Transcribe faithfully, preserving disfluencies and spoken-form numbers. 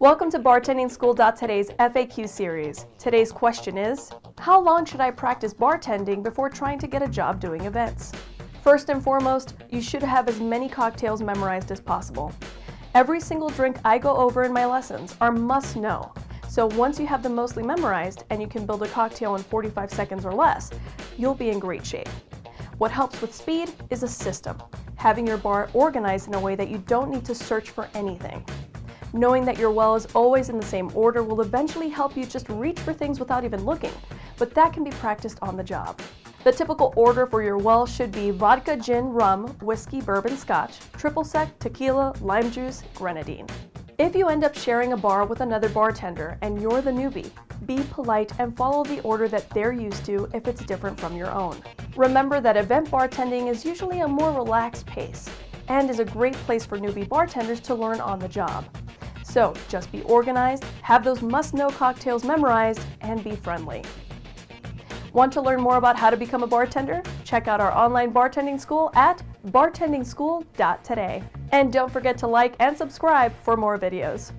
Welcome to Bartending School dot today's F A Q series. Today's question is, how long should I practice bartending before trying to get a job doing events? First and foremost, you should have as many cocktails memorized as possible. Every single drink I go over in my lessons are must know. So once you have them mostly memorized and you can build a cocktail in forty-five seconds or less, you'll be in great shape. What helps with speed is a system, having your bar organized in a way that you don't need to search for anything. Knowing that your well is always in the same order will eventually help you just reach for things without even looking, but that can be practiced on the job. The typical order for your well should be vodka, gin, rum, whiskey, bourbon, scotch, triple sec, tequila, lime juice, grenadine. If you end up sharing a bar with another bartender and you're the newbie, be polite and follow the order that they're used to if it's different from your own. Remember that event bartending is usually a more relaxed pace and is a great place for newbie bartenders to learn on the job. So just be organized, have those must-know cocktails memorized, and be friendly. Want to learn more about how to become a bartender? Check out our online bartending school at Bartending School dot today. And don't forget to like and subscribe for more videos.